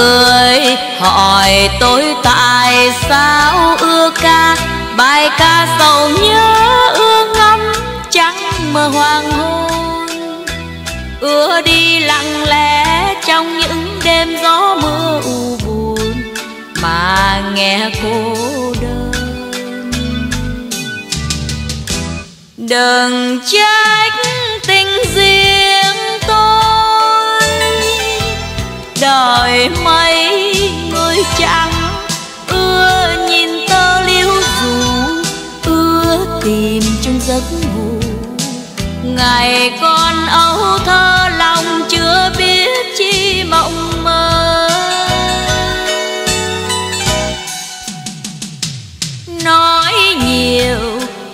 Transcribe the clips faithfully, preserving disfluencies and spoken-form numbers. người hỏi tôi tại sao ưa ca bài ca sầu nhớ ưa ngắm trắng mờ hoàng hôn, ưa đi lặng lẽ trong những đêm gió mưa u buồn mà nghe cô đơn. Đừng trách tình riêng tôi, đời mấy người chẳng ưa nhìn tơ liễu dù, ưa tìm trong giấc ngủ ngày con âu thơ, lòng chưa biết chi mộng mơ. Nói nhiều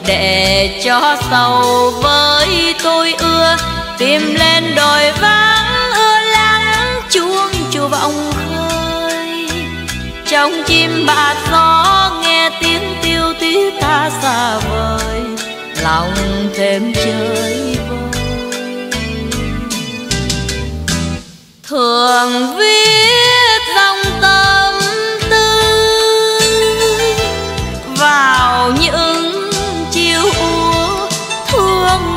để cho sầu với tôi ưa, tìm lên đồi vắng ưa lắng chuông chùa vọng khơi, trong chim bạt gió nghe tiếng tiêu tí ta xa vời, lòng thêm chơi vơi. Thường viết dòng tâm tư vào những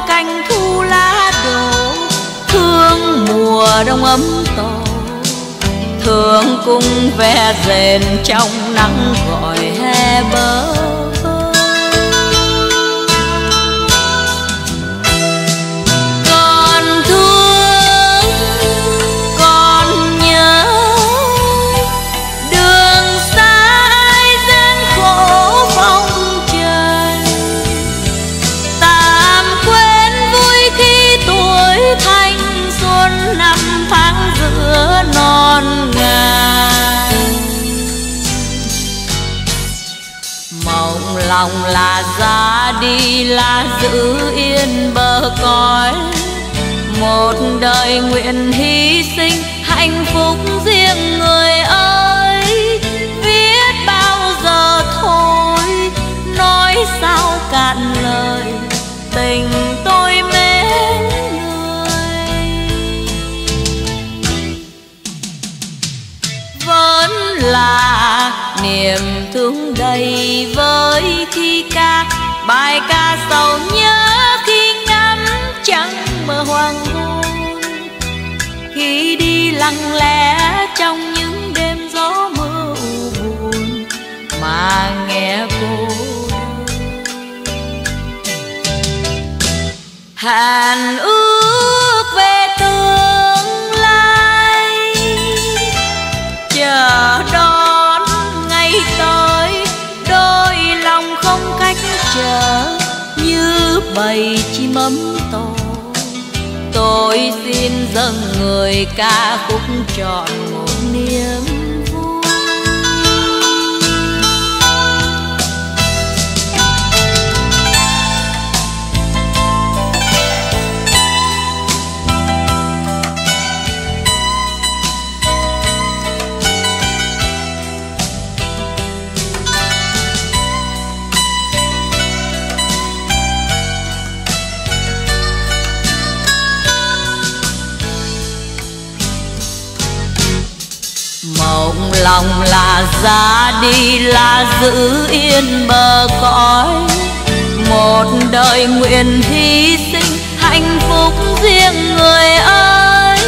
canh thu lá đổ, thương mùa đông ấm tổ, thương cung ve rền trong nắng gọi hè bơ. Con thương, con nhớ đường xa ai gian khổ phong trần, tạm quên thanh xuân năm tháng giữa non ngàn. Mộng lòng là ra đi, là giữ yên bờ cõi, một đời nguyện hy sinh hạnh phúc riêng người ơi. Viết bao giờ thôi, nói sao cạn lời tình tôi mến. Vẫn là niềm thương đầy với khi ca bài ca sầu nhớ, khi ngắm trắng mờ hoàng hôn, khi đi lặng lẽ trong những đêm gió mưa u buồn mà nghe cô. Hàn ước về tương lai, chờ đón ngày tới, đôi lòng không cách chờ như bầy chim ấm tổ. Tôi xin dâng người ca khúc trọn một niềm vui. Mộng lòng là ra đi, là giữ yên bờ cõi, một đời nguyện hy sinh hạnh phúc riêng người ơi.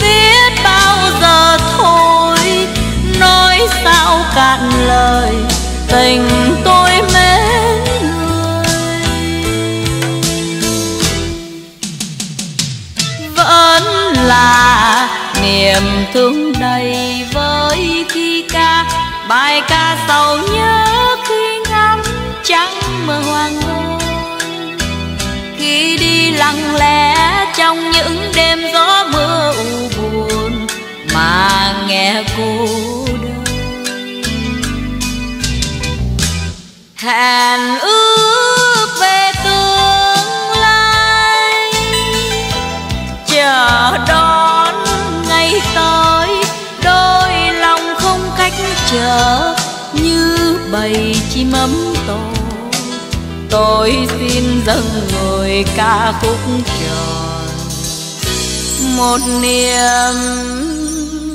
Viết bao giờ thôi, nói sao cạn lời tình tôi mến người. Vẫn là niềm thương đầy với khi ca bài ca sầu nhớ, khi ngắm trắng mờ hoàng hôn, khi đi lặng lẽ trong những đêm gió mưa u buồn mà nghe cô đơn. Hẹn ước về tương lai, chờ đón ngày tới, đôi lòng không cách chờ như bầy chim ấm tổ. Tôi xin dâng người ca khúc tròn một niềm